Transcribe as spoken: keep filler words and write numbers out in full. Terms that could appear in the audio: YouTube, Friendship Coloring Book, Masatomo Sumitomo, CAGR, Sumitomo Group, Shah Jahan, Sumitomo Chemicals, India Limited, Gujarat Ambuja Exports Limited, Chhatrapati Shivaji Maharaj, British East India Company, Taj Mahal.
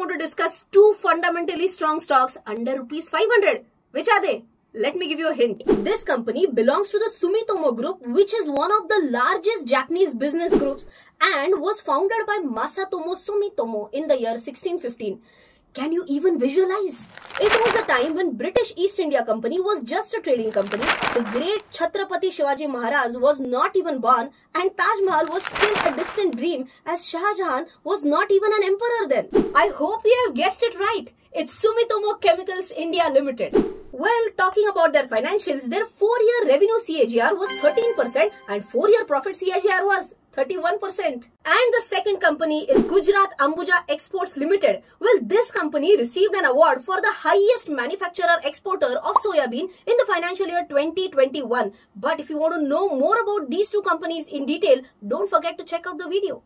are going to discuss two fundamentally strong stocks under rupees five hundred. Which are they? Let me give you a hint. This company belongs to the Sumitomo Group, which is one of the largest Japanese business groups and was founded by Masatomo Sumitomo in the year sixteen fifteen. Can you even visualize? It was a time when British East India Company was just a trading company. The great Chhatrapati Shivaji Maharaj was not even born and Taj Mahal was still a distant dream as Shah Jahan was not even an emperor then. I hope you have guessed it right. It's Sumitomo Chemicals India Limited. Well, talking about their financials, their four-year revenue C A G R was thirteen percent and four-year profit C A G R was thirty-one percent. And the second company is Gujarat Ambuja Exports Limited. Well, this company received an award for the highest manufacturer exporter of soya bean in the financial year twenty twenty-one. But if you want to know more about these two companies in detail, don't forget to check out the video.